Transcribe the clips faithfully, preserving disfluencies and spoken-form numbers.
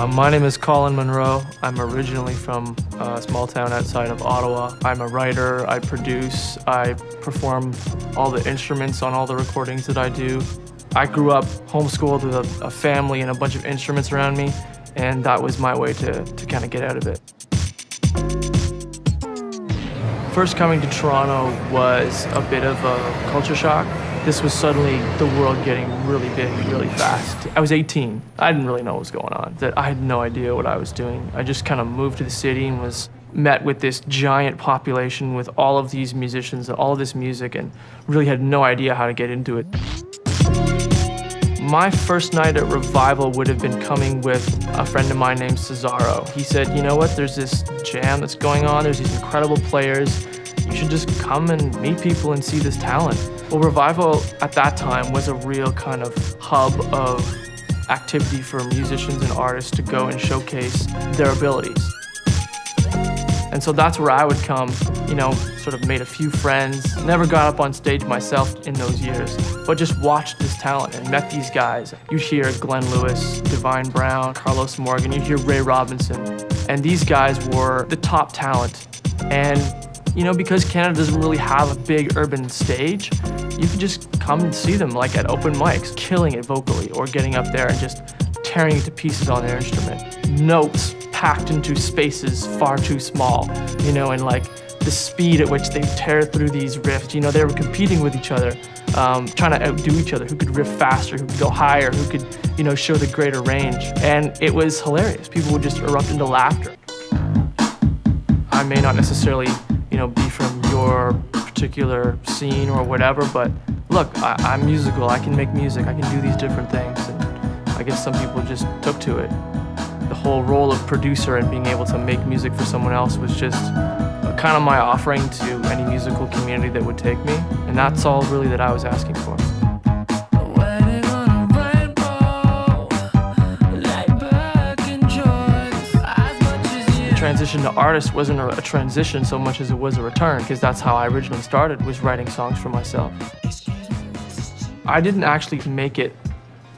Uh, my name is Colin Munroe. I'm originally from a small town outside of Ottawa. I'm a writer, I produce, I perform all the instruments on all the recordings that I do. I grew up homeschooled with a, a family and a bunch of instruments around me, and that was my way to, to kind of get out of it. First coming to Toronto was a bit of a culture shock. This was suddenly the world getting really big really fast. I was eighteen. I didn't really know what was going on. That I had no idea what I was doing. I just kind of moved to the city and was met with this giant population with all of these musicians and all of this music and really had no idea how to get into it. My first night at Revival would have been coming with a friend of mine named Cesaro. He said, you know what, there's this jam that's going on, there's these incredible players, you should just come and meet people and see this talent. Well, Revival at that time was a real kind of hub of activity for musicians and artists to go and showcase their abilities. And so that's where I would come, you know, sort of made a few friends, never got up on stage myself in those years, but just watched this talent and met these guys. You hear Glenn Lewis, Divine Brown, Carlos Morgan, you hear Ray Robinson. And these guys were the top talent. And, you know, because Canada doesn't really have a big urban stage, you can just come and see them like at open mics, killing it vocally or getting up there and just tearing it to pieces on their instrument. Notes packed into spaces far too small, you know, and like the speed at which they tear through these riffs, you know, they were competing with each other, um, trying to outdo each other, who could riff faster, who could go higher, who could, you know, show the greater range. And it was hilarious. People would just erupt into laughter. I may not necessarily, you know, be from your particular scene or whatever, but look, I I'm musical, I can make music, I can do these different things. And I guess some people just took to it. The whole role of producer and being able to make music for someone else was just kind of my offering to any musical community that would take me, and that's all really that I was asking for. The transition to artist wasn't a transition so much as it was a return, because that's how I originally started, was writing songs for myself. I didn't actually make it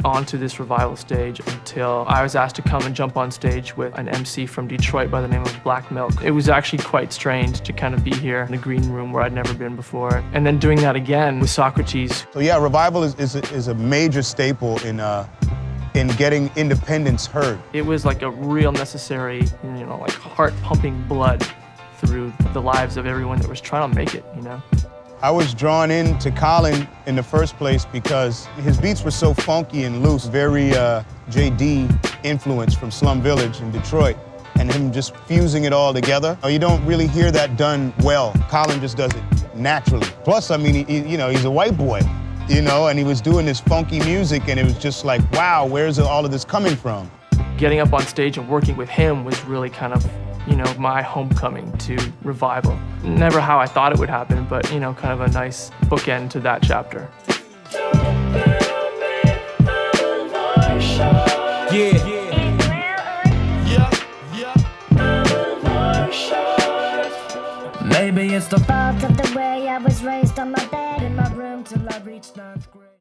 onto this Revival stage until I was asked to come and jump on stage with an M C from Detroit by the name of Black Milk. It was actually quite strange to kind of be here in the green room where I'd never been before, and then doing that again with Socrates. So yeah, Revival is, is, a, is a major staple in, uh, in getting independence heard. It was like a real necessary, you know, like heart-pumping blood through the lives of everyone that was trying to make it, you know? I was drawn into Colin in the first place because his beats were so funky and loose, very uh, J D influence from Slum Village in Detroit, and him just fusing it all together. You don't really hear that done well. Colin just does it naturally. Plus, I mean, he, you know, he's a white boy, you know, and he was doing this funky music, and it was just like, wow, where's all of this coming from? Getting up on stage and working with him was really kind of, you know, my homecoming to Revival. Never how I thought it would happen, but, you know, kind of a nice bookend to that chapter. Yeah. Maybe it's the fact of the way I was raised on my bed in my room till I reached ninth grade.